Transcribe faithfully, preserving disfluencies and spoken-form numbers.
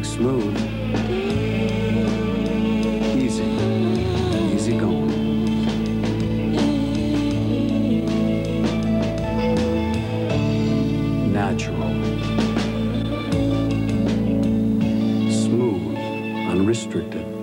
perfect smooth. Easy, easy going. Natural. Smooth, unrestricted.